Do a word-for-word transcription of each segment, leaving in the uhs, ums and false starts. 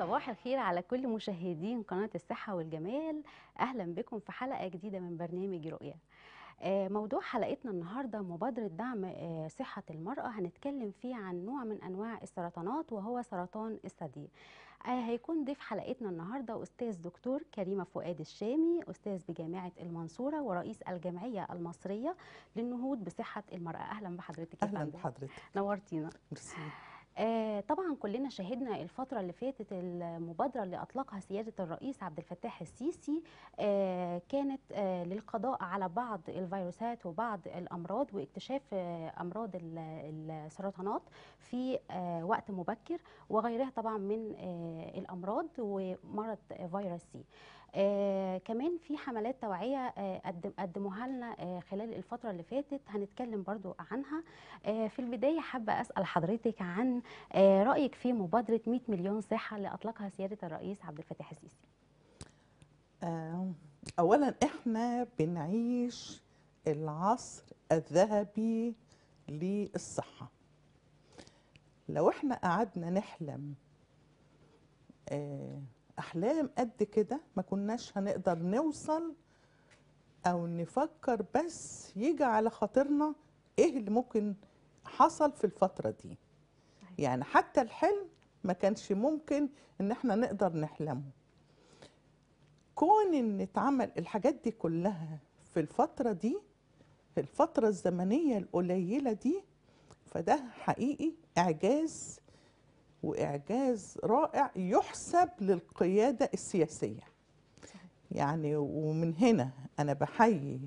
صباح الخير على كل مشاهدين قناة الصحة والجمال. أهلا بكم في حلقة جديدة من برنامج رؤية. موضوع حلقتنا النهاردة مبادرة دعم صحة المرأة، هنتكلم فيه عن نوع من أنواع السرطانات وهو سرطان الثدي. هيكون ضيف حلقتنا النهاردة أستاذ دكتور كريمة فؤاد الشامي، أستاذ بجامعة المنصورة ورئيس الجمعية المصرية للنهوض بصحة المرأة. أهلا بحضرتك. أهلا بحضرتك، نورتينا. ميرسي. آه طبعا كلنا شاهدنا الفترة اللي فاتت المبادرة اللي أطلقها سيادة الرئيس عبد الفتاح السيسي، آه كانت آه للقضاء على بعض الفيروسات وبعض الأمراض واكتشاف آه أمراض السرطانات في آه وقت مبكر وغيرها طبعا من آه الأمراض ومرض فيروس سي. آه كمان في حملات توعية آه قدم قدموها لنا آه خلال الفترة اللي فاتت، هنتكلم برضو عنها. آه في البداية حابة أسأل حضرتك عن آه رأيك في مبادرة مئة مليون صحة اللي أطلقها سيادة الرئيس عبد الفتاح السيسي. آه أولا إحنا بنعيش العصر الذهبي للصحة. لو إحنا قعدنا نحلم آه أحلام قد كده ما كناش هنقدر نوصل أو نفكر، بس يجي على خاطرنا إيه اللي ممكن حصل في الفترة دي. يعني حتى الحلم ما كانش ممكن إن إحنا نقدر نحلمه. كون إن اتعمل الحاجات دي كلها في الفترة دي، في الفترة الزمنية القليلة دي، فده حقيقي إعجاز، وإعجاز رائع يحسب للقيادة السياسية. يعني ومن هنا أنا بحيي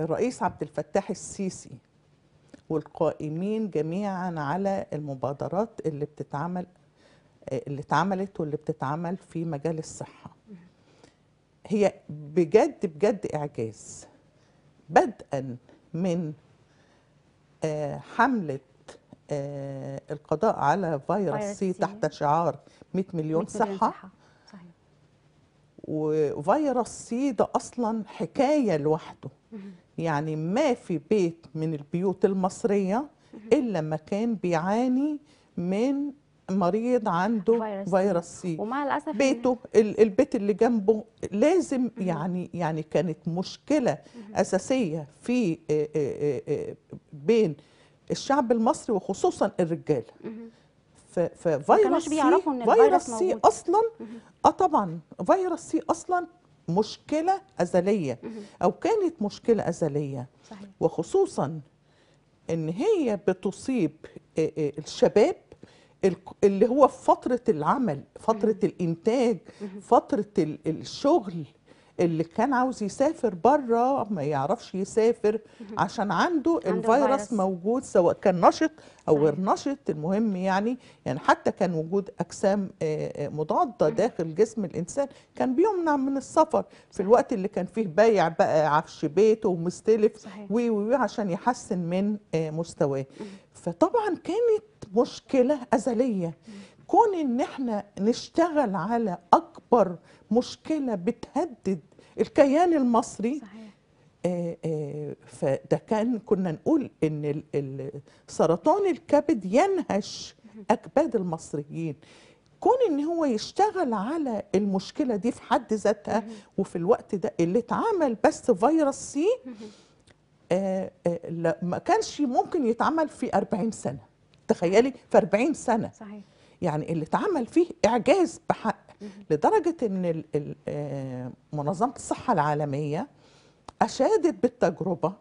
الرئيس عبد الفتاح السيسي والقائمين جميعا على المبادرات اللي بتتعمل اللي اتعملت واللي بتتعمل في مجال الصحة. هي بجد بجد إعجاز، بدءا من حملة آه القضاء على فيروس سي تحت شعار مئة مليون صحة. صحيح. وفيروس سي ده أصلا حكاية لوحده. يعني ما في بيت من البيوت المصرية إلا ما كان بيعاني من مريض عنده فيروس سي. ومع الأسف بيته إن... البيت اللي جنبه لازم يعني يعني كانت مشكلة أساسية في آآ آآ بين الشعب المصري وخصوصا الرجاله. ففيروس سي فيروس سي اصلا اه طبعا فيروس سي اصلا مشكله ازليه او كانت مشكله ازليه. صحيح. وخصوصا ان هي بتصيب الشباب اللي هو في فتره العمل، فتره الانتاج، فتره الشغل، اللي كان عاوز يسافر بره ما يعرفش يسافر عشان عنده الفيروس موجود، سواء كان نشط او غير نشط. المهم يعني يعني حتى كان وجود اجسام مضاده داخل جسم الانسان كان بيمنع من السفر في الوقت اللي كان فيه بايع بقى عفش بيته ومستلف وي عشان يحسن من مستواه. فطبعا كانت مشكله ازليه. كون ان احنا نشتغل على اكبر مشكله بتهدد الكيان المصري. صحيح. آآ آآ فده كان كنا نقول ان سرطان الكبد ينهش اكباد المصريين. كون ان هو يشتغل على المشكله دي في حد ذاتها وفي الوقت ده اللي اتعمل بس فيروس سي آآ آآ ما كانش ممكن يتعمل في أربعين سنة. تخيلي في أربعين سنة. صحيح. يعني اللي اتعمل فيه إعجاز بحق، لدرجة إن منظمة الصحة العالمية أشادت بالتجربة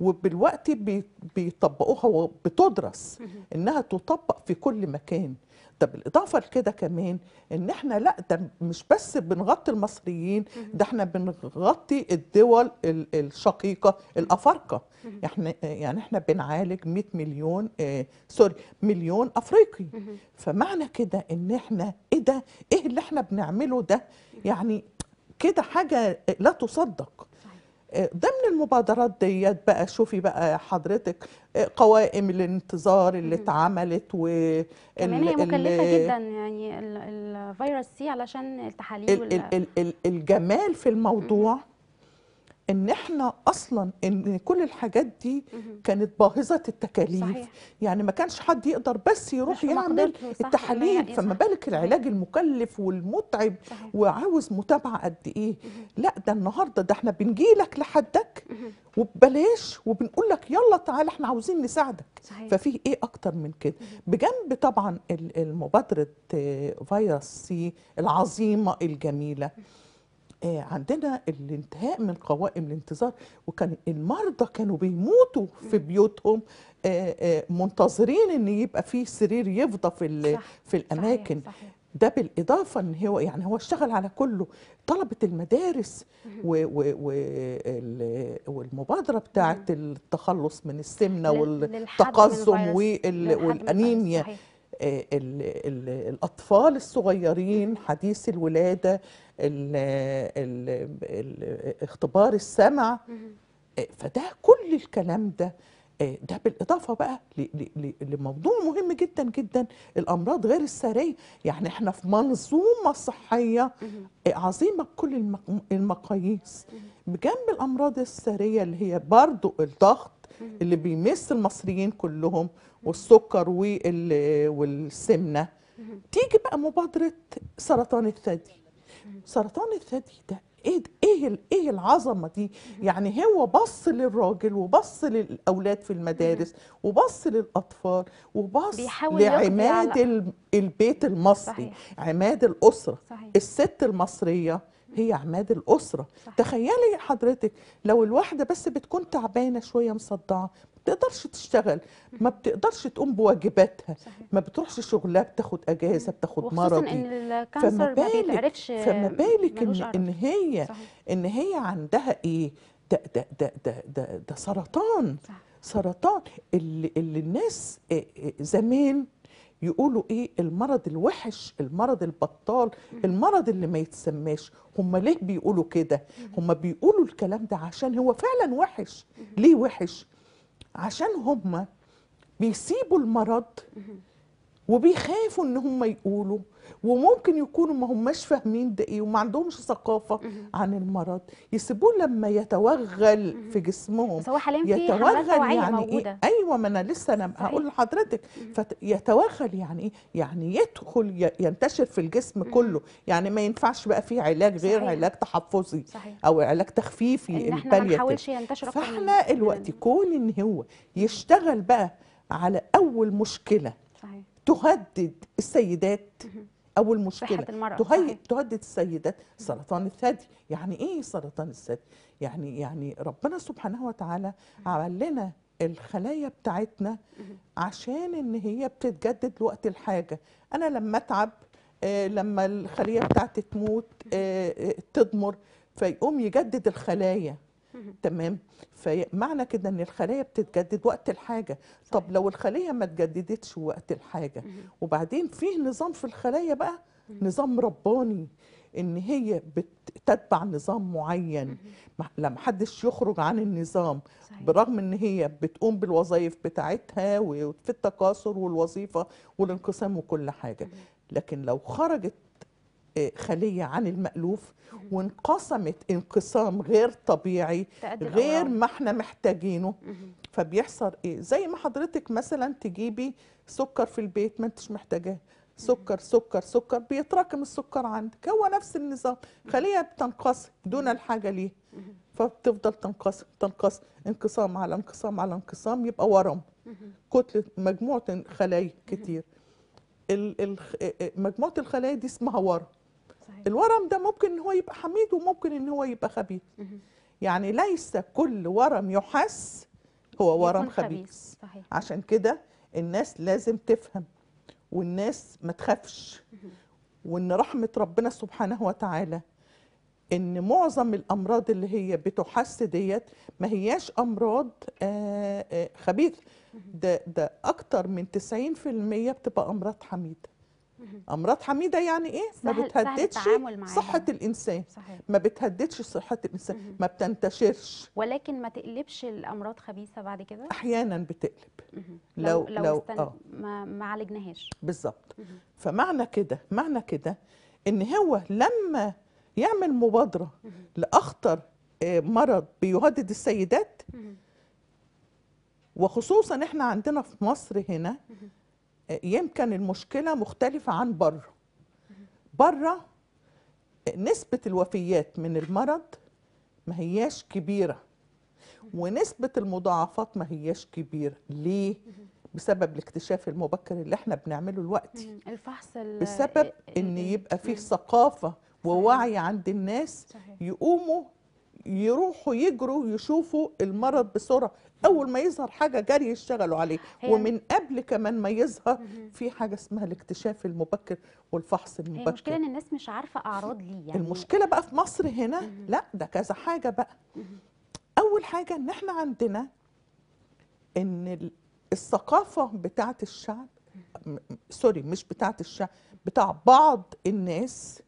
وبالوقت بيطبقوها وبتدرس إنها تطبق في كل مكان. ده بالإضافة لكده كمان إن إحنا لأ ده مش بس بنغطي المصريين، ده إحنا بنغطي الدول الشقيقة الأفارقة. إحنا يعني إحنا بنعالج مئة مليون آه سوري مليون أفريقي. فمعنى كده إن إحنا إيه ده إيه اللي إحنا بنعمله ده، يعني كده حاجة لا تصدق. ضمن المبادرات ديت بقى شوفي بقى حضرتك قوائم الانتظار اللي اتعملت، وال كمان هي مكلفه جدا. يعني الفيروس سي علشان التحاليل وال الجمال في الموضوع ان احنا اصلا ان كل الحاجات دي كانت باهظه التكاليف. صحيح. يعني ما كانش حد يقدر بس يروح يعمل التحاليل، فما بالك العلاج المكلف والمتعب. صحيح. وعاوز متابعه قد ايه. لا ده النهارده ده احنا بنجيلك لحدك وببلاش وبنقول لك يلا تعالى احنا عاوزين نساعدك. صحيح. ففيه ايه اكتر من كده؟ بجنب طبعا المبادره فيروس سي العظيمه الجميله، عندنا الانتهاء من قوائم الانتظار، وكان المرضى كانوا بيموتوا في بيوتهم منتظرين ان يبقى فيه سرير يفضى في في الاماكن. صحيح. صحيح. ده بالاضافه ان هو يعني هو اشتغل على كله، طلبه المدارس والمبادره بتاعه التخلص من السمنه والتقزم والانيميا، الأطفال الصغيرين، حديث الولادة، ال ال ال اختبار السمع. فده كل الكلام ده ده بالإضافة بقى لموضوع مهم جدا جدا، الأمراض غير السارية. يعني احنا في منظومة صحية عظيمة بكل المقاييس، بجنب الأمراض السارية اللي هي برضو الضغط اللي بيمس المصريين كلهم والسكر والسمنه. تيجي بقى مبادره سرطان الثدي. سرطان الثدي ده ايه؟ ايه ايه العظمه دي؟ يعني هو بص للراجل وبص للاولاد في المدارس وبص للاطفال وبص لعماد البيت المصري. صحيح. عماد الاسره. صحيح. الست المصريه هي عماد الأسرة. صح. تخيلي حضرتك لو الواحدة بس بتكون تعبانة شوية، مصدعة، ما بتقدرش تشتغل، ما بتقدرش تقوم بواجباتها. صحيح. ما بتروحش شغلها، بتاخد أجازة، بتاخد مرض، فما بالك فما بالك إن, إن هي صحيح. إن هي عندها إيه؟ ده ده ده ده ده, ده سرطان. صح. سرطان اللي, اللي الناس زمان يقولوا ايه؟ المرض الوحش، المرض البطال، المرض اللي ما يتسماش. هم ليه بيقولوا كده؟ هم بيقولوا الكلام ده عشان هو فعلا وحش. ليه وحش؟ عشان هم بيسيبوا المرض وبيخافوا ان هم يقولوا، وممكن يكونوا ما هماش فاهمين ده ايه وما عندهمش ثقافه عن المرض، يسيبوه لما يتوغل في جسمهم. هو حاليا في حملات توعيه يعني موجوده. إيه؟ ايوه، ما انا لسه انا هقول لحضرتك. فيتوغل يعني ايه؟ يعني يدخل ينتشر في الجسم كله، يعني ما ينفعش بقى فيه علاج غير صحيح. علاج تحفظي. صحيح. او علاج تخفيفي، ان احنا ما نحاولش ينتشر اكتر. فاحنا الوقت يكون ان هو يشتغل بقى على اول مشكله. صحيح. تهدد السيدات. أول مشكلة تهي... تهدد السيدات سرطان الثدي. يعني إيه سرطان الثدي؟ يعني يعني ربنا سبحانه وتعالى عمل لنا الخلايا بتاعتنا عشان إن هي بتتجدد لوقت الحاجة. أنا لما أتعب، آه، لما الخلية بتاعتي تموت، آه، تضمر، فيقوم يجدد الخلايا. تمام. فمعنى كده ان الخلايا بتتجدد وقت الحاجه. طب لو الخليه ما اتجددتش وقت الحاجه، وبعدين فيه نظام في الخلايا بقى، نظام رباني ان هي بتتبع نظام معين، لا محدش يخرج عن النظام. صحيح. برغم ان هي بتقوم بالوظائف بتاعتها وفي التكاثر والوظيفه والانقسام وكل حاجه، لكن لو خرجت خلية عن المألوف وانقسمت انقسام غير طبيعي غير ما احنا محتاجينه، فبيحصل ايه؟ زي ما حضرتك مثلا تجيبي سكر في البيت ما انتش محتاجاه، سكر سكر سكر، بيتراكم السكر عندك. هو نفس النظام، خلية بتنقسم دون الحاجة ليه، فبتفضل تنقسم تنقسم، انقسام على انقسام على انقسام، يبقى ورم، كتلة مجموعة خلايا كتير. مجموعة الخلايا دي اسمها ورم. صحيح. الورم ده ممكن ان هو يبقى حميد وممكن ان هو يبقى خبيث. يعني ليس كل ورم يحس هو ورم خبيث. صحيح. عشان كده الناس لازم تفهم، والناس ما تخافش، وان رحمة ربنا سبحانه وتعالى ان معظم الامراض اللي هي بتحس ديت ما هياش امراض آآ آآ خبيث. ده ده اكتر من تسعين في المية بتبقى امراض حميده. امراض حميده يعني ايه؟ ما بتهددش صحه الانسان. صحيح. ما بتهددش صحه الانسان، ما بتنتشرش، ولكن ما تقلبش الامراض خبيثه بعد كده. احيانا بتقلب لو لو, لو استن... آه. ما ما عالجناهاش بالظبط. فمعنى كده معنى كده ان هو لما يعمل مبادرة لأخطر مرض بيهدد السيدات، وخصوصا احنا عندنا في مصر هنا يمكن المشكلة مختلفة عن بره. بره نسبة الوفيات من المرض ما هياش كبيرة ونسبة المضاعفات ما هياش كبيرة. ليه؟ بسبب الاكتشاف المبكر اللي احنا بنعمله دلوقتي، الفحص، بسبب ان يبقى فيه ثقافة ووعي عند الناس، يقوموا يروحوا يجروا يشوفوا المرض بسرعة، أول ما يظهر حاجة جري يشتغلوا عليه، ومن قبل كمان ما يظهر في حاجة اسمها الاكتشاف المبكر والفحص المبكر. المشكلة إن الناس مش عارفة أعراض ليه يعني. المشكلة بقى في مصر هنا لا، ده كذا حاجة بقى. أول حاجة إن احنا عندنا إن الثقافة بتاعت الشعب، سوري مش بتاعت الشعب، بتاع بعض الناس،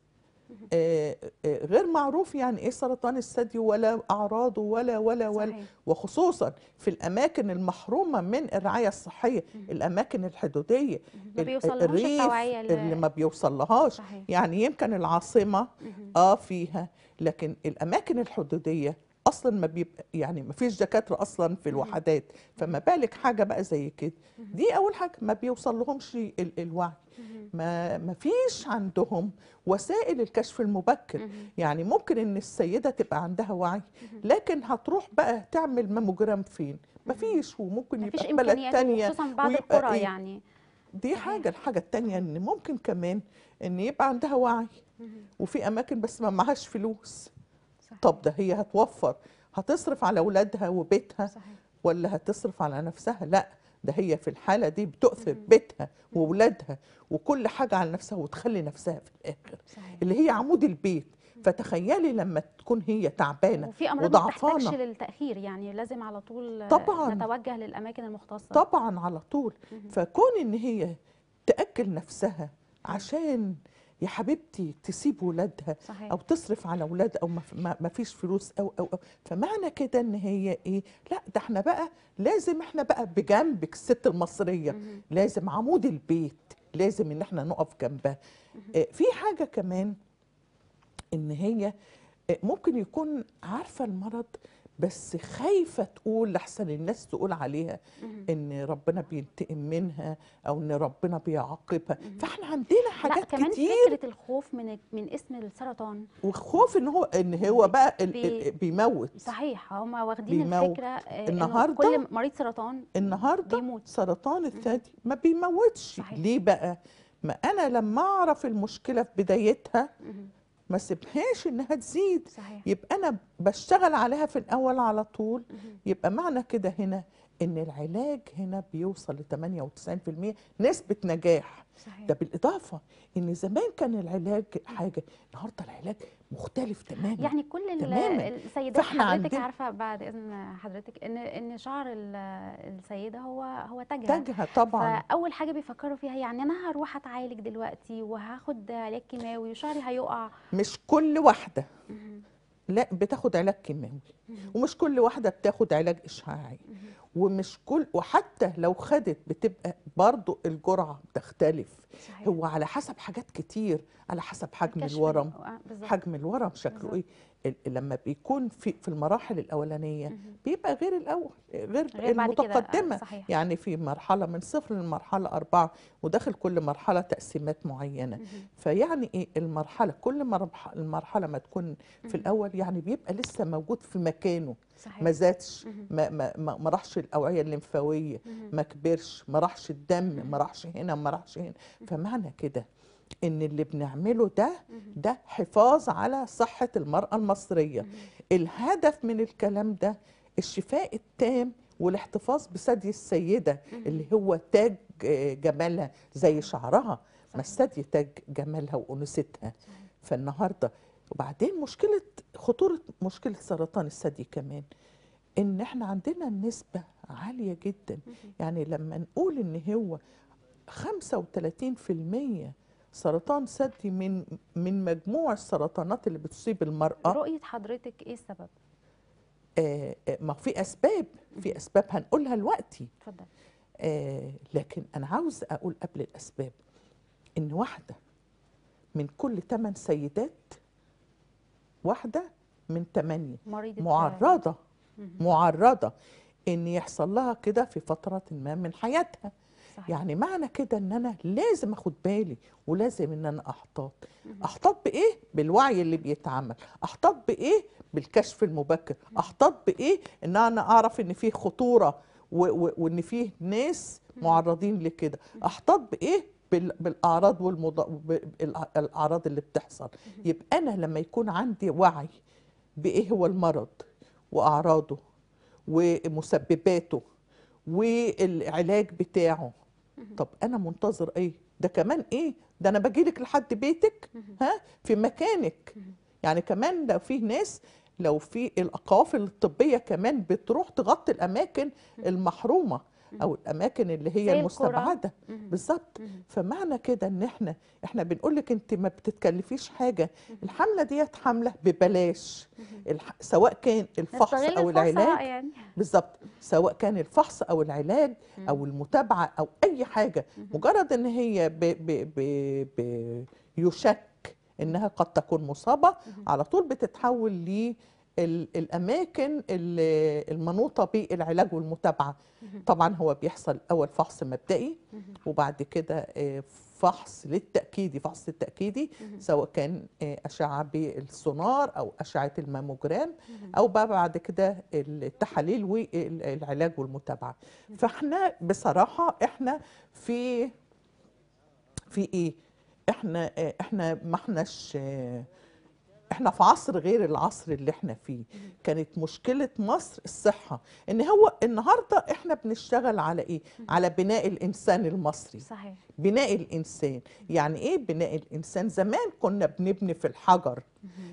آه آه غير معروف يعني ايه سرطان الثدي ولا اعراضه ولا ولا ولا صحيح. وخصوصا في الاماكن المحرومه من الرعايه الصحيه، الاماكن الحدوديه، الريف اللي ما بيوصلهاش، يعني يمكن العاصمه اه فيها، لكن الاماكن الحدوديه اصلا ما بيبقى يعني ما فيش دكاتره اصلا في الوحدات، فما بالك حاجه بقى زي كده. دي اول حاجه، ما بيوصل لهمش الوعي، ما ما فيش عندهم وسائل الكشف المبكر. يعني ممكن ان السيده تبقى عندها وعي، لكن هتروح بقى تعمل ماموجرام فين؟ ما فيش، وممكن يبقى في بلد ثانيه، خصوصا بعض القرى يعني. دي حاجه. الحاجه الثانيه ان ممكن كمان ان يبقى عندها وعي وفي اماكن بس ما معهاش فلوس. طب ده هي هتوفر، هتصرف على اولادها وبيتها صحيح. ولا هتصرف على نفسها؟ لا، ده هي في الحاله دي بتؤثر بيتها واولادها وكل حاجه على نفسها، وتخلي نفسها في الاخر صحيح. اللي هي عمود البيت. فتخيلي لما تكون هي تعبانه وفي امراض ما تحتاجش للتاخير، يعني لازم على طول طبعاً نتوجه للاماكن المختصه طبعا على طول. فكون ان هي تاكل نفسها عشان يا حبيبتي تسيب ولادها صحيح. او تصرف على ولادها، او ما فيش فلوس او او او فمعنى كده ان هي ايه؟ لا ده احنا بقى لازم، احنا بقى بجنبك الست المصريه مم. لازم عمود البيت، لازم ان احنا نقف جنبها. آه في حاجه كمان ان هي آه ممكن يكون عارفه المرض بس خايفه تقول لحسن الناس تقول عليها ان ربنا بينتقم منها او ان ربنا بيعاقبها. فاحنا عندنا حاجات كتير، كمان فكره الخوف من من اسم السرطان، والخوف ان هو ان هو بقى بي بيموت صحيح. هم واخدين الفكره ان كل مريض سرطان النهارده بيموت. سرطان الثدي ما بيموتش صحيح. ليه بقى؟ ما انا لما اعرف المشكله في بدايتها ما سيبهاش انها تزيد صحيح. يبقى انا بشتغل عليها في الاول على طول. يبقى معنى كده هنا ان العلاج هنا بيوصل ل ثمانية وتسعين بالمئة نسبة نجاح صحيح. ده بالاضافه ان زمان كان العلاج حاجه، النهارده العلاج مختلف تماما. يعني كل تماماً. السيدات حضرتك عارفه بعد اذن حضرتك ان ان شعر السيده هو هو تاجها تاجها طبعا. فاول حاجه بيفكروا فيها يعني انا هروح اتعالج دلوقتي وهاخد علاج كيماوي وشعري هيقع. مش كل واحده لا بتاخد علاج كيماوي، ومش كل واحده بتاخد علاج اشعاعي، ومش كل، وحتى لو خدت بتبقى برضو الجرعه بتختلف صحيح. هو على حسب حاجات كتير، على حسب حجم الورم، حجم الورم شكله ايه. لما بيكون في في المراحل الاولانيه بيبقى غير الاول غير, غير المتقدمه صحيح. يعني في مرحله من صفر لمرحله اربعه، وداخل كل مرحله تقسيمات معينه. فيعني ايه المرحله؟ كل مرحله المرحله ما تكون في الاول يعني بيبقى لسه موجود في مكانه صحيح. ما زادش، ما, ما, ما راحش الاوعيه الليمفاويه، ما كبرش، ما راحش الدم، ما راحش هنا، ما راحش هنا. فمعنى كده ان اللي بنعمله ده ده حفاظ على صحة المرأة المصرية. الهدف من الكلام ده الشفاء التام والاحتفاظ بثدي السيدة اللي هو تاج جمالها زي شعرها، ما الثدي تاج جمالها وانوثتها. فالنهارده وبعدين مشكلة خطورة مشكلة سرطان الثدي كمان ان احنا عندنا النسبة عالية جدا. يعني لما نقول ان هو خمسة وثلاثين بالمئة سرطان ثدي من من مجموع السرطانات اللي بتصيب المرأة. رؤية حضرتك ايه السبب؟ آه ما في اسباب، في اسباب هنقولها دلوقتي. اتفضل. آه لكن انا عاوز اقول قبل الاسباب ان واحده من كل ثمان سيدات واحده من ثمانية معرضة معرضة ان يحصل لها كده في فترة ما من حياتها. صحيح. يعني معنى كده ان انا لازم اخد بالي ولازم ان انا احتاط. احتاط بايه؟ بالوعي اللي بيتعمل، احتاط بايه؟ بالكشف المبكر، احتاط بايه؟ ان انا اعرف ان فيه خطورة وان فيه ناس معرضين لكده، احتاط بايه؟ بالاعراض والاعراض اللي بتحصل. يبقى انا لما يكون عندي وعي بايه هو المرض واعراضه ومسبباته والعلاج بتاعه، طب انا منتظر ايه؟ ده كمان ايه؟ ده انا باجيلك لحد بيتك، ها، في مكانك. يعني كمان لو في ناس، لو في القوافل الطبيه كمان بتروح تغطي الاماكن المحرومه او الاماكن اللي هي المستبعده بالظبط. فمعنى كده ان احنا احنا بنقول لك انت ما بتتكلفيش حاجه، الحمله ديت حمله ببلاش، الح... سواء كان الفحص او العلاج يعني. بالظبط، سواء كان الفحص او العلاج او المتابعه او اي حاجه، مجرد ان هي ب... ب... ب... يشك انها قد تكون مصابه على طول بتتحول ل الأماكن المنوطة بالعلاج والمتابعة. طبعا هو بيحصل أول فحص مبدئي وبعد كده فحص للتأكيدي، فحص التأكيدي سواء كان أشعة بالسونار أو أشعة الماموجرام أو بعد كده التحاليل والعلاج والمتابعة. فإحنا بصراحة إحنا في في إيه؟ إحنا إحنا ما إحناش احنا في عصر غير العصر اللي احنا فيه. كانت مشكلة مصر الصحة، ان هو النهاردة احنا بنشتغل على ايه؟ على بناء الانسان المصري. صحيح. بناء الانسان، يعني ايه بناء الانسان؟ زمان كنا بنبني في الحجر،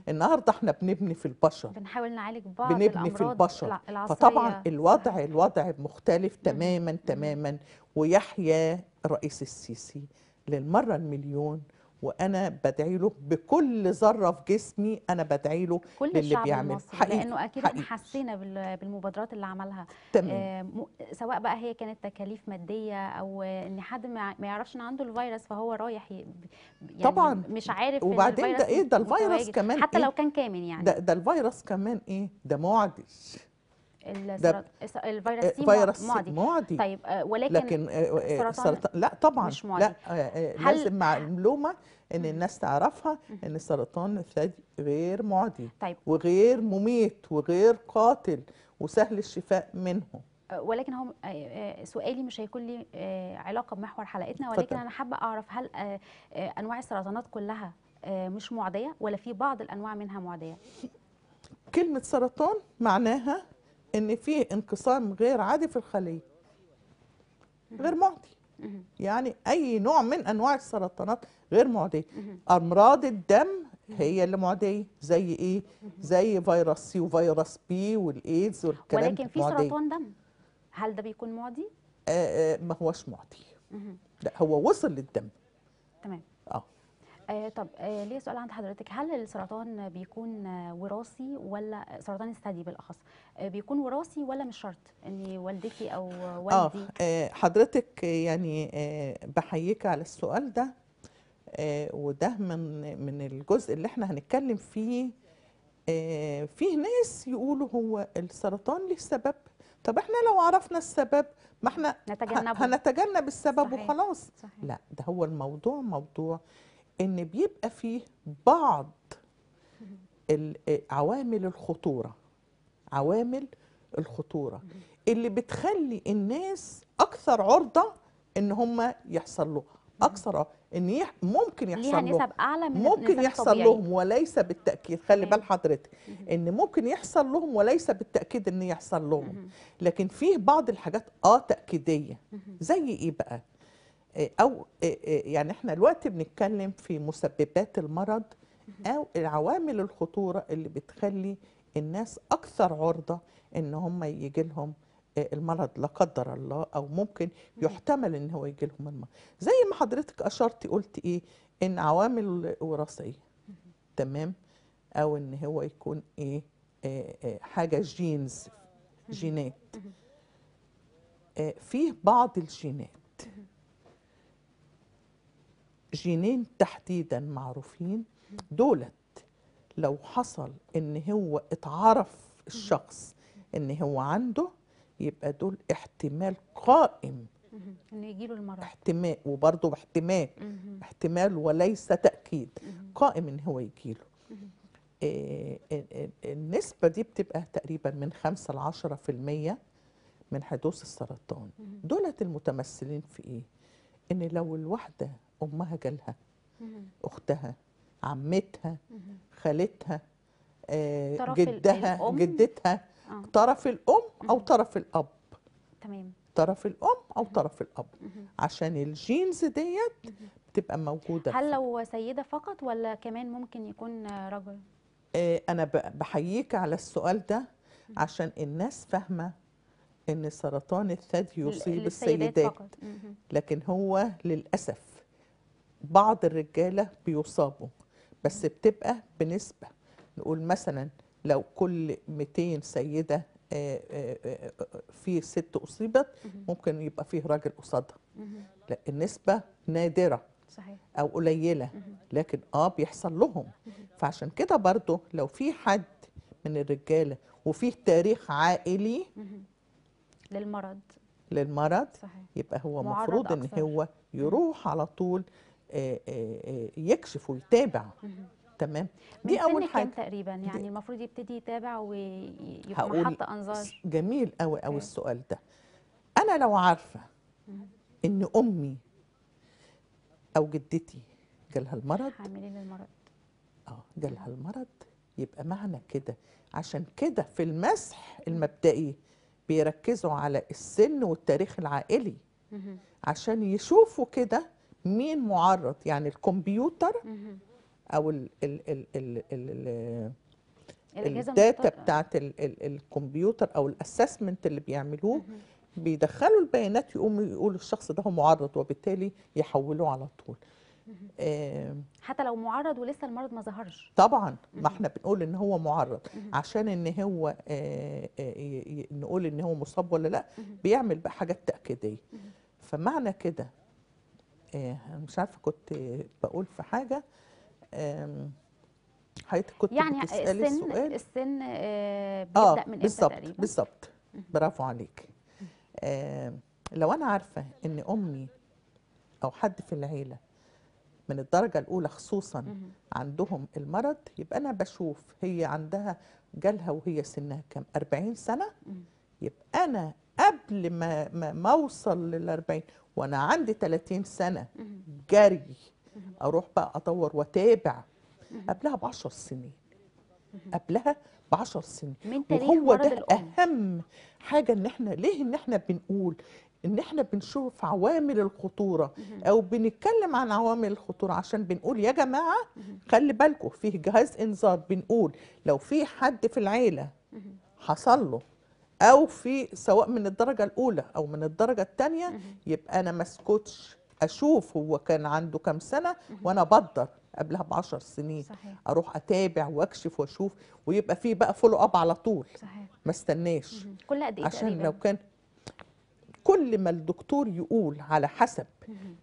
النهاردة احنا بنبني في البشر، بنحاول نعالج بعض بنبني في البشر العصرية. فطبعا الوضع الوضع مختلف تماما تماما. ويحيى الرئيس السيسي للمرة المليون، وانا بدعي له بكل ذره في جسمي، انا بدعي له للي بيعمله حقيقي، لانه اكيد احنا حسينا بالمبادرات اللي عملها. آه سواء بقى هي كانت تكاليف ماديه او ان حد ما يعرفش ان عنده الفيروس فهو رايح يعني طبعا مش عارف. وبعدين ده ايه ده الفيروس كمان حتى إيه؟ لو كان كامن يعني ده, ده الفيروس كمان ايه ده معدي، الفيروس سي معدي. معدي طيب، ولكن لكن سرطان سرطان لا طبعا مش معدي. لا لازم معلومه ان الناس تعرفها ان السرطان الثدي غير معدي. طيب. وغير مميت وغير قاتل وسهل الشفاء منه. ولكن هو سؤالي مش هيكون لي علاقه بمحور حلقتنا، ولكن فتح. انا حابه اعرف هل انواع السرطانات كلها مش معديه ولا في بعض الانواع منها معديه؟ كلمه سرطان معناها ان فيه انقسام غير عادي في الخليه غير معدي. يعني اي نوع من انواع السرطانات غير معديه. امراض الدم هي اللي معديه، زي ايه؟ زي فيروس سي وفيروس بي والايدز والكلام. ولكن في سرطان دم هل ده بيكون معدي؟ آه آه ما هوش معدي، لا هو وصل للدم. تمام. اه آه طب آه ليه سؤال عند حضرتك، هل السرطان بيكون آه وراثي ولا سرطان الثدي بالاخص آه بيكون وراثي ولا مش شرط ان والدتي او والدي؟ آه حضرتك يعني آه بحييك على السؤال ده، آه وده من من الجزء اللي احنا هنتكلم فيه. آه فيه ناس يقولوا هو السرطان ليه سبب، طب احنا لو عرفنا السبب ما احنا نتجنبه. هنتجنب السبب وخلاص. لا، ده هو الموضوع موضوع إن بيبقى فيه بعض عوامل الخطورة، عوامل الخطورة اللي بتخلي الناس أكثر عرضة إن هم يحصل له، أكثر إن يح... ممكن يحصل لهم، ممكن يحصل لهم وليس بالتأكيد. خلي بال حضرتك إن ممكن يحصل لهم وليس بالتأكيد إن يحصل لهم، لكن فيه بعض الحاجات آه تأكيدية. زي إيه بقى؟ أو يعني إحنا دلوقتي بنتكلم في مسببات المرض أو العوامل الخطورة اللي بتخلي الناس أكثر عرضة إن هم يجي لهم المرض لا قدر الله، أو ممكن يحتمل إن هو يجي لهم المرض. زي ما حضرتك أشرتي قلت إيه؟ إن عوامل وراثية، تمام، أو إن هو يكون إيه حاجة جينز، جينات. فيه بعض الجينات، جينين تحديدا معروفين، دولت لو حصل ان هو اتعرف الشخص ان هو عنده، يبقى دول احتمال قائم ان يجيله المرض، احتمال وبرضه احتمال احتمال وليس تأكيد، قائم ان هو يجيله. النسبة دي بتبقى تقريبا من خمسة لعشرة في المية من حدوث السرطان. دولت المتمثلين في ايه؟ ان لو الواحدة امها جالها، اختها، عمتها، خالتها، جدها، جدتها، طرف الام او طرف الاب. تمام، طرف الام او طرف الاب، عشان الجينز ديت بتبقى موجوده. هل لو سيده فقط ولا كمان ممكن يكون رجل؟ انا بحييك على السؤال ده عشان الناس فاهمه ان سرطان الثدي يصيب السيدات، لكن هو للاسف بعض الرجاله بيصابوا، بس بتبقى بنسبه نقول مثلا لو كل مئتين سيده في ست أصيبت ممكن يبقى فيه راجل قصادها. النسبة نادرة أو قليلة، لكن آه بيحصل لهم. فعشان كده برضو لو في حد من الرجالة وفيه تاريخ عائلي للمرض للمرض يبقى هو مفروض إن هو يروح على طول يكشف ويتابع. تمام، دي اول حاجه. تقريبا يعني المفروض يبتدي يتابع ويبقى حاطط انظار. جميل قوي قوي السؤال ده. انا لو عارفه ان امي او جدتي جالها المرض، حاملين المرض، اه جالها المرض، يبقى معنى كده، عشان كده في المسح المبدئي بيركزوا على السن والتاريخ العائلي عشان يشوفوا كده مين معرض. يعني الكمبيوتر او ال ال ال ال ال الداتا بتاعت الكمبيوتر او الاسسمنت اللي بيعملوه بيدخلوا البيانات، يقوموا يقولوا الشخص ده هو معرض، وبالتالي يحولوه على طول. حتى لو معرض ولسه المرض ما ظهرش. طبعا ما احنا بنقول ان هو معرض عشان ان هو نقول ان هو مصاب ولا لا، بيعمل بقى حاجات تاكيديه. فمعنى كده انا مش عارفه كنت بقول في حاجه، حضرتك كنت يعني بتسألي السن السن آه بيبدأ من امتى تقريبا؟ بالظبط، برافو عليك. آه لو انا عارفه ان امي او حد في العيله من الدرجه الاولى خصوصا عندهم المرض، يبقى انا بشوف هي عندها جالها وهي سنها كام، أربعين سنه، يبقى انا قبل ما ما اوصل لل أربعين وانا عندي ثلاثين سنه جري اروح بقى ادور واتابع قبلها ب عشر سنين، قبلها ب عشر سنين. وهو ده الأم. اهم حاجه ان احنا ليه ان احنا بنقول ان احنا بنشوف عوامل الخطوره او بنتكلم عن عوامل الخطوره، عشان بنقول يا جماعه خلي بالكم فيه جهاز انذار، بنقول لو في حد في العيله حصل له او في سواء من الدرجه الاولى او من الدرجه الثانيه، يبقى انا ما اسكتش، اشوف هو كان عنده كام سنه وانا بقدر قبلها ب عشر سنين. صحيح. اروح اتابع واكشف واشوف، ويبقى في بقى فولو اب على طول. صحيح. ما استناش. كل قد ايه عشان تقريبا؟ لو كان كل ما الدكتور يقول على حسب،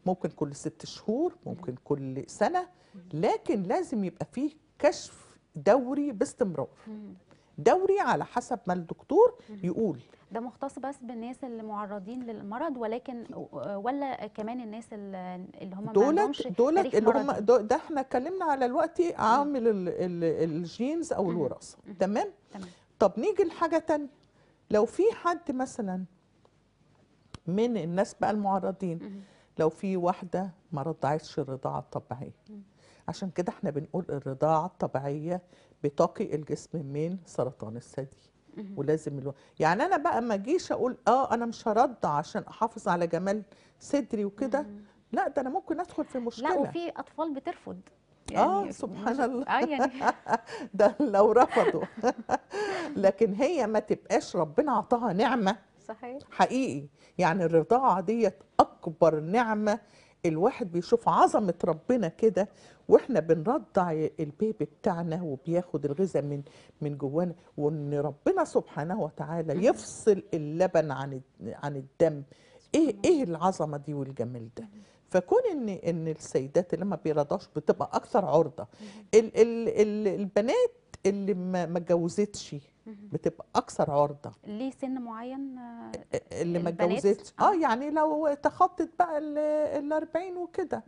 ممكن كل ست شهور، ممكن كل سنه، لكن لازم يبقى فيه كشف دوري باستمرار، دوري على حسب ما الدكتور يقول. ده مختص بس بالناس اللي معرضين للمرض، ولكن ولا كمان الناس اللي هم دولت دولت اللي هم ده احنا اتكلمنا على الوقت عامل ال ال الجينز او الوراثه. تمام؟ تمام. طب نيجي لحاجه ثانيه، لو في حد مثلا من الناس بقى المعرضين، لو في واحده ما رضعتش الرضاعه الطبيعيه، عشان كده احنا بنقول الرضاعه الطبيعيه بتقي الجسم من سرطان الثدي. ولازم الو... يعني انا بقى ما اجيش اقول اه انا مش هرضع عشان احافظ على جمال صدري وكده، لا، ده انا ممكن ادخل في مشكله. لا، وفي اطفال بترفض يعني. اه سبحان مش... الله. آه يعني. ده لو رفضوا. لكن هي ما تبقاش ربنا اعطاها نعمه. صحيح. حقيقي يعني الرضاعه ديت اكبر نعمه، الواحد بيشوف عظمه ربنا كده واحنا بنرضع البيبي بتاعنا وبياخد الغذاء من من جوانا، وان ربنا سبحانه وتعالى يفصل اللبن عن عن الدم. ايه ايه العظمه دي والجمال ده. فكون ان ان السيدات اللي ما بيرضعش بتبقى اكثر عرضه، ال ال ال البنات اللي ما اتجوزتش بتبقى اكثر عرضه. ليه سن معين اللي ما اتجوزتش؟ اه يعني لو تخطت بقى ال أربعين وكده،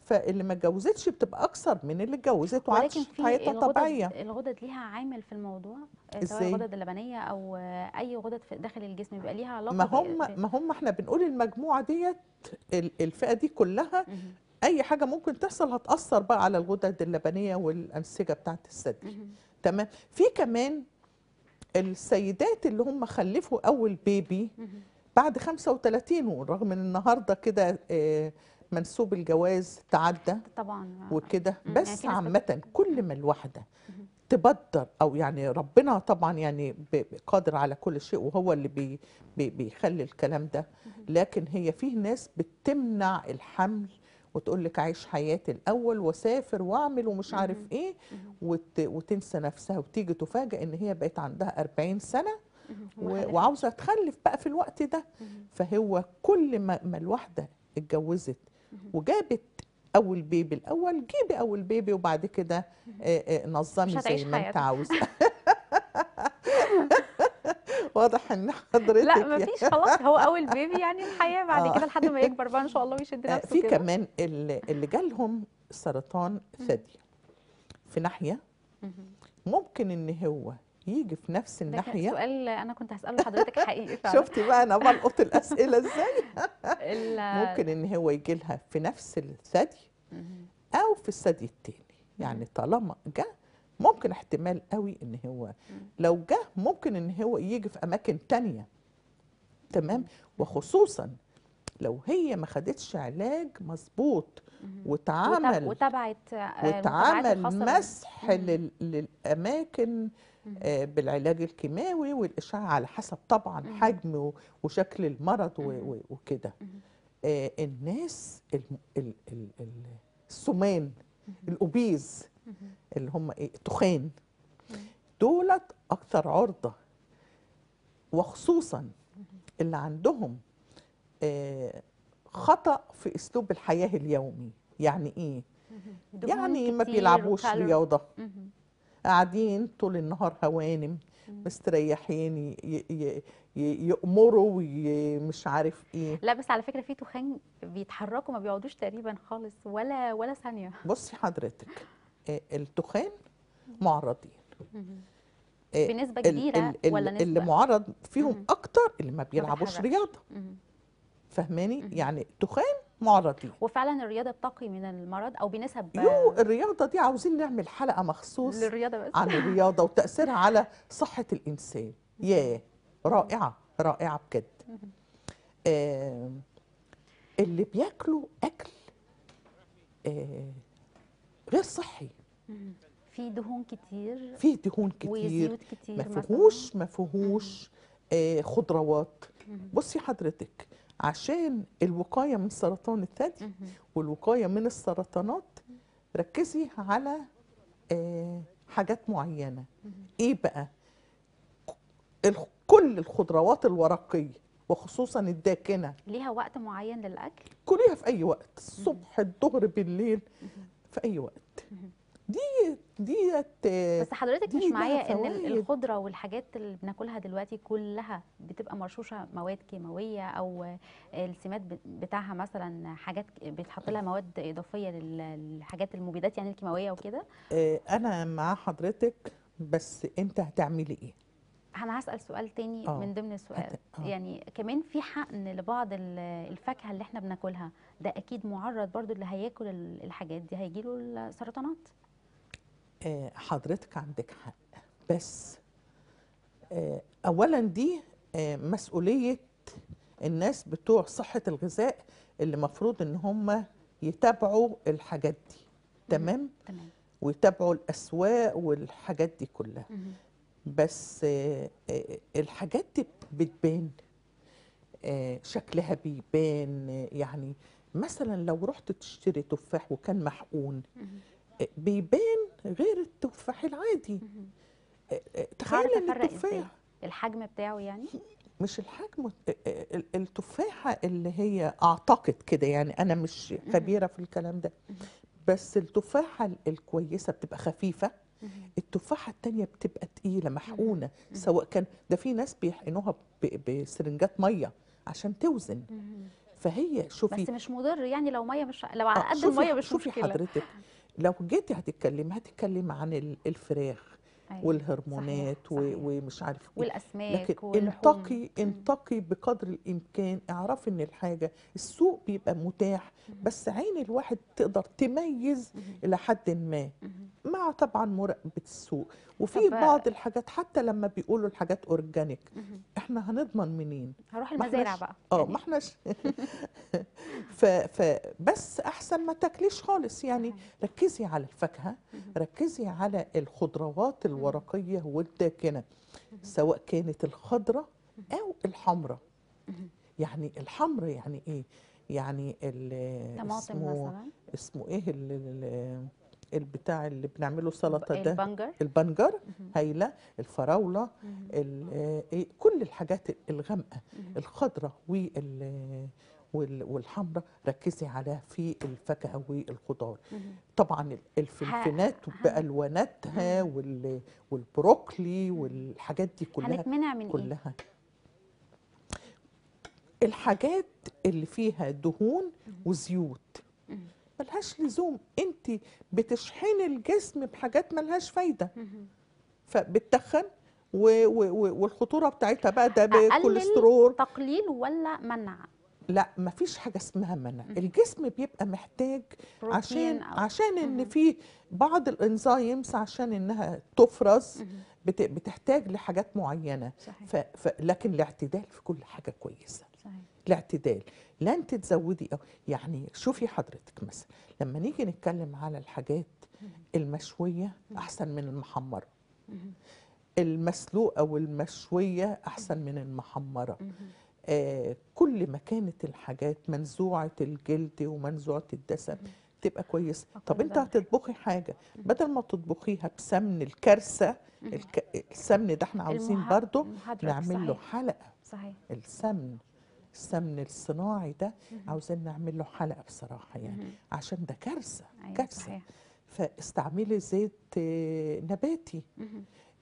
فاللي ما اتجوزتش بتبقى اكثر من اللي اتجوزت وعاش حياتها طبيعيه. ولكن الغدد ليها عامل في الموضوع، سواء الغدد اللبنيه او اي غدد داخل الجسم بيبقى ليها علاقه. ما هم ما هم احنا بنقول المجموعه ديت، الفئه دي كلها اي حاجه ممكن تحصل هتاثر بقى على الغدد اللبنيه والانسجه بتاعه الثدي. تمام. في كمان السيدات اللي هم خلفوا اول بيبي بعد خمسة وثلاثين، ورغم ان النهارده كده منسوب الجواز تعدى طبعا وكده، بس يعني عامه كل ما الواحده تبدر او يعني ربنا طبعا يعني قادر على كل شيء وهو اللي بي بي بيخلي الكلام ده، لكن هي فيه ناس بتمنع الحمل وتقول لك عايش حياتي الاول وسافر واعمل ومش عارف ايه، وت... وتنسى نفسها وتيجي تفاجئ ان هي بقت عندها أربعين سنه و... وعاوزه تخلف بقى في الوقت ده. فهو كل ما, ما الواحده اتجوزت وجابت اول بيبي الاول، جيبي اول بيبي وبعد كده نظمي زي ما انت عاوزه. واضح ان حضرتك لا مفيش، خلاص هو اول بيبي يعني الحياه بعد آه. كده لحد ما يكبر بقى ان شاء الله ويشد نفسه. في كمان اللي جالهم سرطان ثدي في ناحيه، ممكن ان هو يجي في نفس الناحيه. سؤال انا كنت هساله لحضرتك حقيقي فعلا. شفتي بقى انا بلقط الاسئله ازاي؟ ممكن ان هو يجي لها في نفس الثدي او في الثدي الثاني، يعني طالما جه ممكن احتمال قوي ان هو لو جه ممكن ان هو يجي في اماكن تانية. تمام. وخصوصا لو هي ما خدتش علاج مظبوط وتعامل وتبعت وتعامل مسح للاماكن بالعلاج الكيماوي والاشعه على حسب طبعا حجم وشكل المرض وكده. الناس السمان الاوبيز اللي هم ايه تخان، دولت اكثر عرضه، وخصوصا اللي عندهم آه خطا في اسلوب الحياه اليومي. يعني ايه؟ يعني ما بيلعبوش رياضه، قاعدين طول النهار هوانم مستريحين، يأمروا ومش عارف ايه. لا بس على فكره في تخان بيتحركوا ما بيقعدوش تقريبا خالص ولا ولا ثانيه. بصي حضرتك، التخان معرضين بنسبه كبيره، ولا نسبه اللي معرض فيهم اكتر اللي ما بيلعبوش رياضه، فاهماني؟ يعني تخان معرضين. وفعلا الرياضه بتقي من المرض او بنسب يو الرياضه دي عاوزين نعمل حلقه مخصوص للرياضه بس، عن الرياضه وتاثيرها على صحه الانسان. ياه رائعه رائعه بجد. آه اللي بياكلوا اكل آه غير صحي، في دهون كتير، في دهون كتير وزيوت كتير، ما فيهوش ما فيهوش آه خضروات. بصي حضرتك، عشان الوقايه من سرطان الثدي والوقايه من السرطانات ركزي على آه حاجات معينه. ايه بقى؟ كل الخضروات الورقيه وخصوصا الداكنه. ليها وقت معين للاكل؟ كليها في اي وقت، الصبح الظهر بالليل، في اي وقت. دي ديت بس حضرتك دي مش معايا ان الخضره والحاجات اللي بناكلها دلوقتي كلها بتبقى مرشوشه مواد كيماويه، او السمات بتاعها مثلا حاجات بيتحط لها مواد اضافيه للحاجات المبيدات يعني الكيماويه وكده. انا مع حضرتك، بس انت هتعملي ايه؟ انا هسال سؤال تاني أوه. من ضمن السؤال أوه. يعني كمان في حقن لبعض الفاكهه اللي احنا بناكلها، ده اكيد معرض برضو، اللي هياكل الحاجات دي هيجيله السرطانات. آه حضرتك عندك حق، بس آه اولا دي آه مسؤوليه الناس بتوع صحه الغذاء اللي مفروض ان هم يتابعوا الحاجات دي. تمام تمام. ويتابعوا الاسواق والحاجات دي كلها. مم. بس الحاجات دي بتبان، شكلها بيبان. يعني مثلا لو رحت تشتري تفاح وكان محقون بيبان غير التفاح العادي. تخيل ان التفاح الحجم بتاعه يعني مش الحجم، التفاحة اللي هي أعتقد كده يعني، أنا مش خبيرة في الكلام ده، بس التفاحة الكويسة بتبقى خفيفة، التفاحة التانية بتبقى تقيلة محقونة، سواء كان ده في ناس بيحقنوها بسرنجات مية عشان توزن. فهي شوفي بس مش مضر يعني، لو مية مش لو على قد المية مش مشكلة. شوفي حضرتك لو جيتي هتتكلم هتتكلم عن الفراخ والهرمونات صحيح. صحيح. ومش عارف ايه والاسماك، لكن انتقي انتقي بقدر الامكان. اعرفي ان الحاجه السوق بيبقى متاح، بس عين الواحد تقدر تميز الى حد ما، مع طبعا مراقبه السوق. وفي بعض الحاجات حتى لما بيقولوا الحاجات اورجانيك، احنا هنضمن منين؟ هروح المزارع بقى اه ما احناش فبس احسن ما تاكليش خالص يعني. ركزي على الفاكهه، ركزي على الخضروات الورقيه والداكنه، سواء كانت الخضراء او الحمراء. يعني الحمراء يعني ايه؟ يعني الطماطم مثلا، اسمه ايه البتاع اللي بنعمله سلطه ده، البنجر، البنجر هايله، الفراوله، كل الحاجات الغامقه الخضراء وال والحمراء ركزي عليها في الفاكهه والخضار. طبعا الفلفلات بالواناتها والبروكلي والحاجات دي كلها هنتمنع من كلها ايه؟ الحاجات اللي فيها دهون وزيوت ملهاش لزوم. انت بتشحني الجسم بحاجات ملهاش فايده، فبتدخن والخطوره بتاعتها بقى ده بالكوليسترول. تقليل ولا منع؟ لا، مفيش حاجه اسمها منع. الجسم بيبقى محتاج عشان عشان ان في بعض الانزيمز عشان انها تفرز بتحتاج لحاجات معينه. لكن الاعتدال في كل حاجه كويسه. صحيح. الاعتدال، لن تتزودي أو يعني. شوفي حضرتك مثلا لما نيجي نتكلم على الحاجات المشويه احسن من المحمره، المسلوقه والمشويه احسن من المحمره. آه، كل ما كانت الحاجات منزوعه الجلد ومنزوعه الدسم تبقى كويسه. طب انت هتطبخي حاجه، بدل ما تطبخيها بسمن الكارثه، الك... السمن ده احنا عاوزين برضو نعمل له حلقه. صحيح. السمن السمن الصناعي ده عاوزين نعمل له حلقه بصراحه يعني، عشان ده كارثه كارثه. فاستعملي زيت نباتي.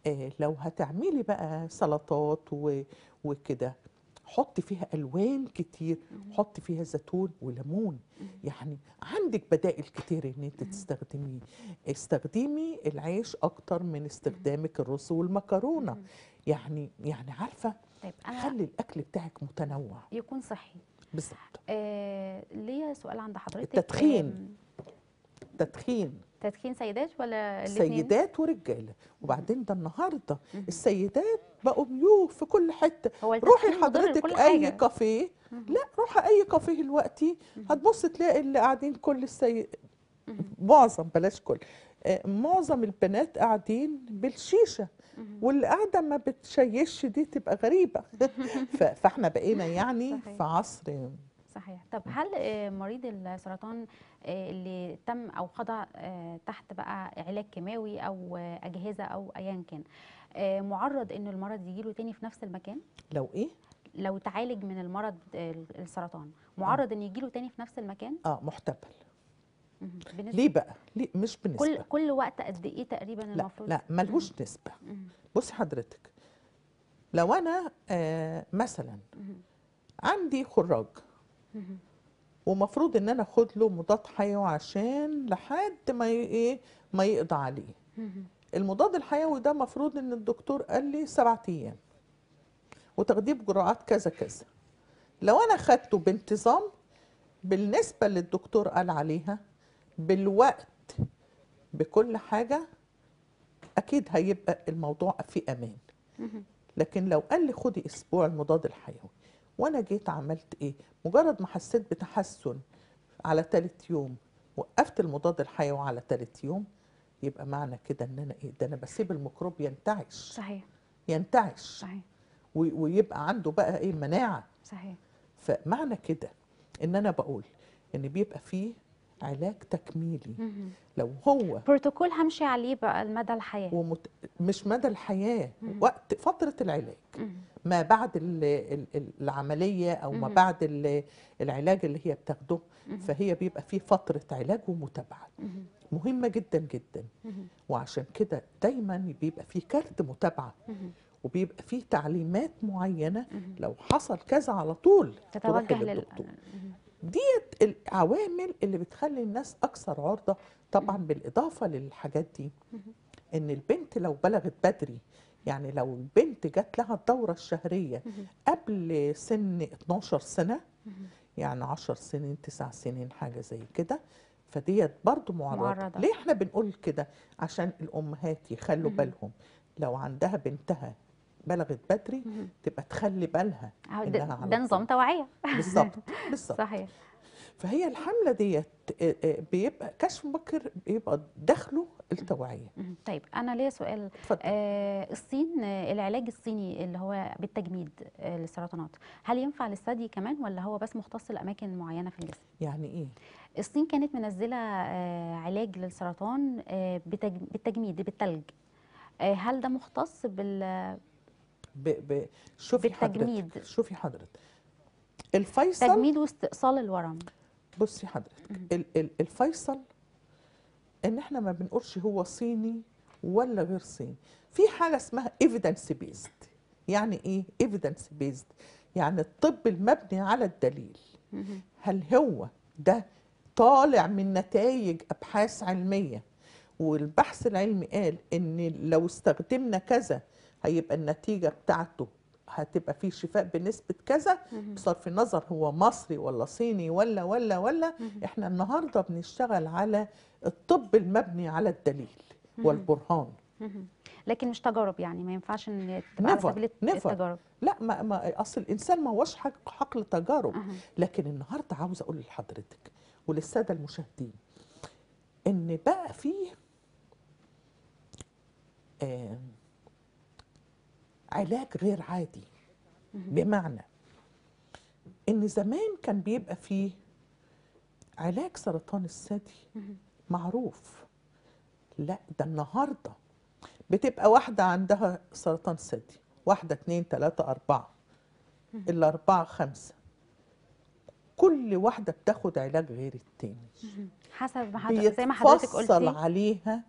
آه، لو هتعملي بقى سلطات و... وكده حطي فيها ألوان كتير، حطي فيها زيتون وليمون. يعني عندك بدائل كتير ان انت تستخدميه. استخدمي العيش اكتر من استخدامك الرز والمكرونه. يعني يعني عارفه، خلي الاكل بتاعك متنوع يكون صحي بالظبط. آه، ليا سؤال عند حضرتك. التدخين تدخين تدخين سيدات ولا الاثنين؟ سيدات ورجاله. وبعدين ده النهارده السيدات بقوا ميوه في كل حته. روحي حضرتك اي كافيه، لا روحي اي كافيه دلوقتي هتبص تلاقي اللي قاعدين كل السي معظم بلاش كل آه، معظم البنات قاعدين بالشيشه، واللي قاعده ما بتشيش دي تبقى غريبه فاحنا بقينا يعني في عصر. صحيح. طب هل مريض السرطان اللي تم او خضع تحت بقى علاج كيماوي او اجهزه او ايا كان، معرض ان المرض يجيله تاني في نفس المكان؟ لو ايه؟ لو تعالج من المرض السرطان معرض ان يجيله تاني في نفس المكان؟ اه محتمل. ليه بقى؟ ليه مش بنسبه؟ كل كل وقت قد ايه تقريبا المفروض؟ لا لا ملهوش نسبه. بصي حضرتك لو انا آه مثلا عندي خراج ومفروض ان انا اخد له مضاد حيوي عشان لحد ما ايه ما يقضى عليه. المضاد الحيوي ده مفروض ان الدكتور قال لي سبعة ايام وتاخديه بجرعات كذا كذا. لو انا اخدته بانتظام بالنسبه اللي الدكتور قال عليها بالوقت بكل حاجه، اكيد هيبقى الموضوع في امان. لكن لو قال لي خدي اسبوع المضاد الحيوي وانا جيت عملت ايه، مجرد ما حسيت بتحسن على ثالث يوم وقفت المضاد الحيوي على ثالث يوم، يبقى معنى كده ان انا ايه، ده انا بسيب الميكروب ينتعش. صحيح. ينتعش. صحيح. ويبقى عنده بقى ايه مناعه. صحيح. فمعنى كده ان انا بقول ان بيبقى فيه علاج تكميلي. مم. لو هو بروتوكول همشي عليه بقى المدى الحياه ومت... مش مدى الحياه، مم. وقت فتره العلاج. مم. ما بعد العملية أو ما بعد العلاج اللي هي بتاخده، فهي بيبقى فيه فترة علاج ومتابعة مهمة جدا جدا. وعشان كده دايما بيبقى فيه كارت متابعة وبيبقى فيه تعليمات معينة، لو حصل كذا على طول تتوجه للدكتور. ديت العوامل اللي بتخلي الناس أكثر عرضة طبعا، بالإضافة للحاجات دي إن البنت لو بلغت بدري، يعني لو البنت جات لها الدورة الشهرية قبل سن اتناشر سنة، يعني عشر سنين تسع سنين حاجة زي كده، فديت برضو معرضة. ليه احنا بنقول كده؟ عشان الأمهات يخلوا بالهم، لو عندها بنتها بلغت بدري تبقى تخلي بالها. ده, ده نظام توعية. بالظبط بالظبط صحيح. فهي الحملة ديت بيبقى كشف مبكر بيبقى دخله التوعية. طيب أنا ليا سؤال. آه الصين، العلاج الصيني اللي هو بالتجميد للسرطانات، هل ينفع للثدي كمان ولا هو بس مختص لأماكن معينة في الجسم؟ يعني إيه؟ الصين كانت منزلة آه علاج للسرطان آه بالتجميد بالتلج، آه هل ده مختص بال ب... ب... شوفي بالتجميد حضرتك. شوفي حضرتك الفيصل، تجميد واستئصال الورم. بصي حضرتك الفيصل ان احنا ما بنقولش هو صيني ولا غير صيني، في حاجه اسمها ايفيدنس بيزد. يعني ايه ايفيدنس بيزد؟ يعني الطب المبني على الدليل. هل هو ده طالع من نتائج ابحاث علميه، والبحث العلمي قال ان لو استخدمنا كذا هيبقى النتيجه بتاعته هتبقى فيه شفاء بنسبه كذا، بصرف النظر هو مصري ولا صيني ولا ولا ولا. احنا النهارده بنشتغل على الطب المبني على الدليل والبرهان، لكن مش تجارب. يعني ما ينفعش ان تبقى على سبيل التجارب، لا. ما, ما اصل الانسان ما هوش حقل تجارب. لكن النهارده عاوزه اقول لحضرتك وللساده المشاهدين ان بقى فيه آه علاج غير عادي. بمعنى ان زمان كان بيبقى فيه علاج سرطان الثدي معروف، لا ده النهارده بتبقى واحده عندها سرطان ثدي، واحده اتنين تلاته اربعه، الاربعه خمسه، كل واحده بتاخد علاج غير التاني حسب ما زي ما حضرتك قلتي بيتفصل عليها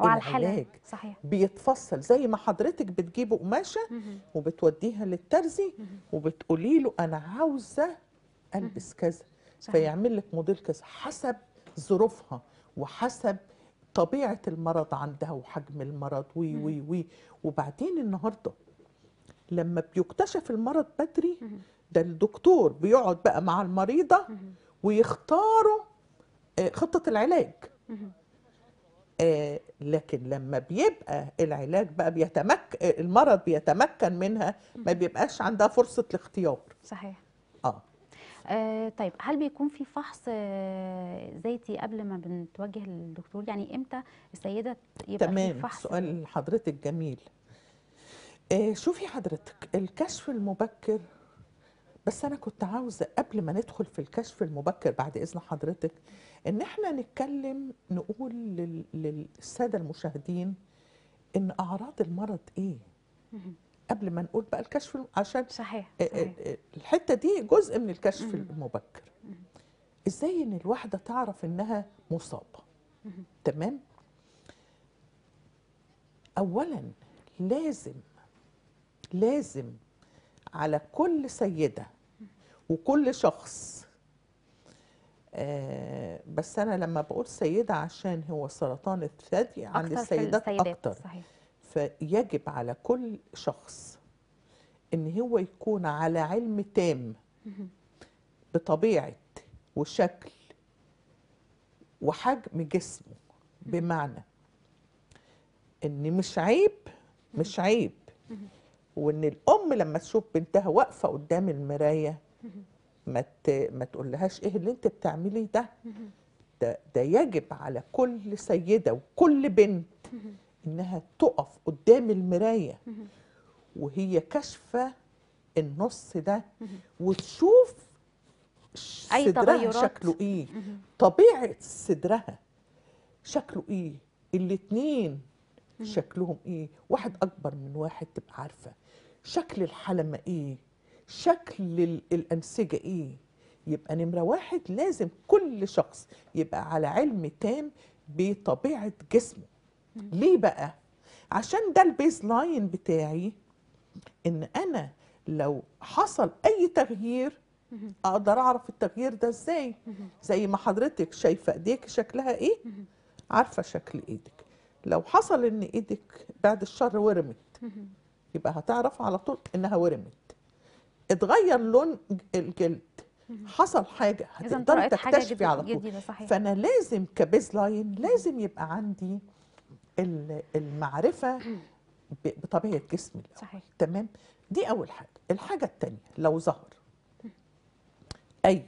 وعلى الحالة. صحيح. بيتفصل زي ما حضرتك بتجيبه قماشه وبتوديها للترزي وبتقولي له انا عاوزه البس كذا، فيعمل لك موديل كذا حسب ظروفها وحسب طبيعه المرض عندها وحجم المرض وي وي وي. وبعدين النهارده لما بيكتشف المرض بدري، ده الدكتور بيقعد بقى مع المريضه ويختاروا خطه العلاج. آه لكن لما بيبقى العلاج بقى بيتمك المرض بيتمكن منها، ما بيبقاش عندها فرصة الاختيار. صحيح. آه. آه طيب هل بيكون في فحص آه ذاتي قبل ما بنتوجه للدكتور؟ يعني امتى السيدة يبقى تمام في فحص؟ تمام، سؤال حضرتك جميل. آه شوفي حضرتك الكشف المبكر، بس أنا كنت عاوزة قبل ما ندخل في الكشف المبكر بعد إذن حضرتك إن إحنا نتكلم نقول للسادة المشاهدين إن أعراض المرض إيه قبل ما نقول بقى الكشف، عشان صحيح. صحيح. الحتة دي جزء من الكشف المبكر. إزاي إن الواحدة تعرف إنها مصابة؟ تمام؟ أولاً لازم لازم على كل سيدة وكل شخص، آه بس أنا لما بقول سيدة عشان هو سرطان الثدي عند السيدات أكتر. صحيح. فيجب على كل شخص إن هو يكون على علم تام بطبيعة وشكل وحجم جسمه. بمعنى إن مش عيب مش عيب وإن الأم لما تشوف بنتها واقفة قدام المراية ما ما تقولهاش إيه اللي أنت بتعمليه ده؟ ده ده يجب على كل سيدة وكل بنت إنها تقف قدام المراية وهي كشفة النص ده وتشوف صدرها شكله إيه، طبيعة صدرها شكله إيه، الاتنين شكلهم إيه، واحد أكبر من واحد تبقى عارفة شكل الحلمة ايه، شكل الأنسجة ايه. يبقى نمرة واحد لازم كل شخص يبقى على علم تام بطبيعة جسمه. ليه بقى؟ عشان ده البيز لاين بتاعي، ان انا لو حصل اي تغيير اقدر اعرف التغيير ده ازاي. زي ما حضرتك شايفة ايديك شكلها ايه، عارفة شكل ايدك. لو حصل ان ايدك بعد الشر ورمت، يبقى هتعرف على طول انها ورمت. اتغير لون الجلد، حصل حاجه، هتقدر تكتشفي على طول. فانا لازم كبيز لاين لازم يبقى عندي المعرفه بطبيعه جسمي. صحيح. تمام، دي اول حاجه. الحاجه الثانيه، لو ظهر اي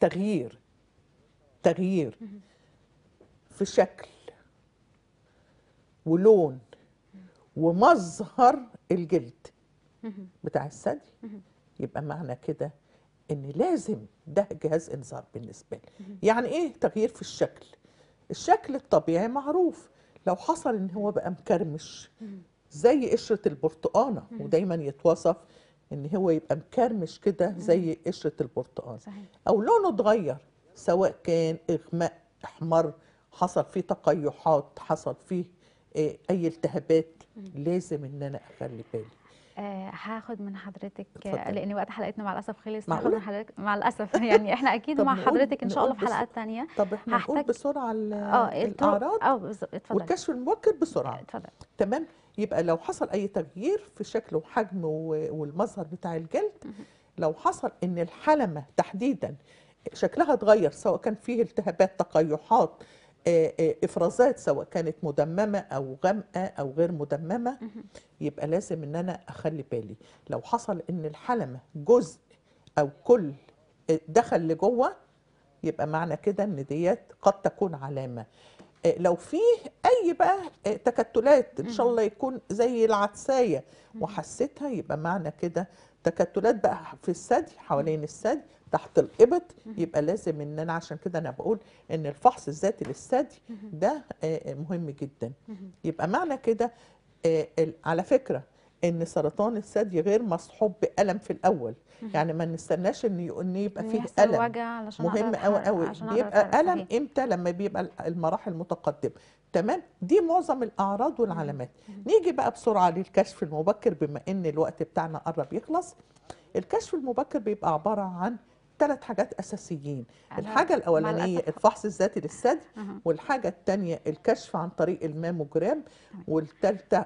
تغيير تغيير في شكل ولون ومظهر الجلد بتاع الثدي، يبقى معنى كده ان لازم ده جهاز انذار بالنسبه لي. يعني ايه تغيير في الشكل؟ الشكل الطبيعي معروف، لو حصل ان هو بقى مكرمش زي قشره البرتقانه، ودايما يتوصف ان هو يبقى مكرمش كده زي قشره البرتقانه، او لونه اتغير سواء كان اغماء احمر، حصل فيه تقيحات، حصل فيه اي التهابات، لازم ان انا اخلي بالي. آه هاخد من حضرتك آه لان وقت حلقتنا مع الاسف خلص. هاخد من حضرتك مع الاسف يعني احنا اكيد مع حضرتك ان شاء الله في حلقات ثانيه. طب احنا هنقول بسرعه الاعراض اه اتفضل والكشف المبكر بسرعه. اتفضل. تمام، يبقى لو حصل اي تغيير في شكله وحجمه والمظهر بتاع الجلد، لو حصل ان الحلمه تحديدا شكلها اتغير سواء كان فيه التهابات، تقيحات، افرازات سواء كانت مدممه او غامقه او غير مدممه، يبقى لازم ان انا اخلي بالي. لو حصل ان الحلمه جزء او كل دخل لجوه، يبقى معنى كده ان ديت قد تكون علامه. لو فيه اي بقى تكتلات ان شاء الله يكون زي العدسايه وحسيتها، يبقى معنى كده تكتلات بقى في الثدي، حوالين الثدي، تحت الإبط، يبقى لازم ان انا عشان كده انا بقول ان الفحص الذاتي للثدي ده مهم جدا. يبقى معنى كده على فكره ان سرطان الثدي غير مصحوب بألم في الاول، يعني ما نستناش ان يبقى فيه ألم، مهم قوي قوي. بيبقى ألم امتى؟ لما بيبقى المراحل متقدمه. تمام، دي معظم الاعراض والعلامات. نيجي بقى بسرعه للكشف المبكر بما ان الوقت بتاعنا قرب يخلص. الكشف المبكر بيبقى عباره عن ثلاث حاجات اساسيين. الحاجه الاولانيه الفحص الذاتي للثدي، والحاجه الثانيه الكشف عن طريق الماموجرام، والثالثه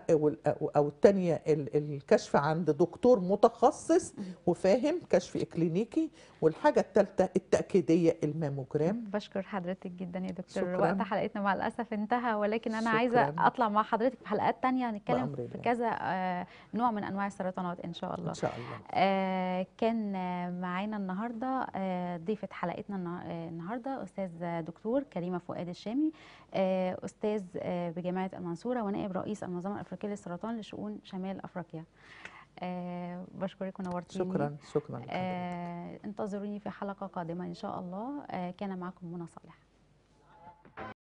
او الثانيه الكشف عند دكتور متخصص وفاهم كشف اكلينيكي، والحاجه الثالثه التاكيديه الماموجرام. بشكر حضرتك جدا يا دكتور. شكراً. وقت حلقتنا مع الاسف انتهى، ولكن انا شكراً. عايزه اطلع مع حضرتك في حلقات ثانيه هنتكلم في كذا نوع من انواع السرطانات ان شاء الله. ان شاء الله. كان معانا النهارده ضيفة حلقتنا النهاردة أستاذ دكتور كريمة فؤاد الشامي، أستاذ بجامعة المنصورة ونائب رئيس المنظمة الأفريقية للسرطان لشؤون شمال أفريقيا. بشكرك ونورتيني. شكرا شكرا. انتظروني في حلقة قادمة إن شاء الله. كان معكم منى صالح.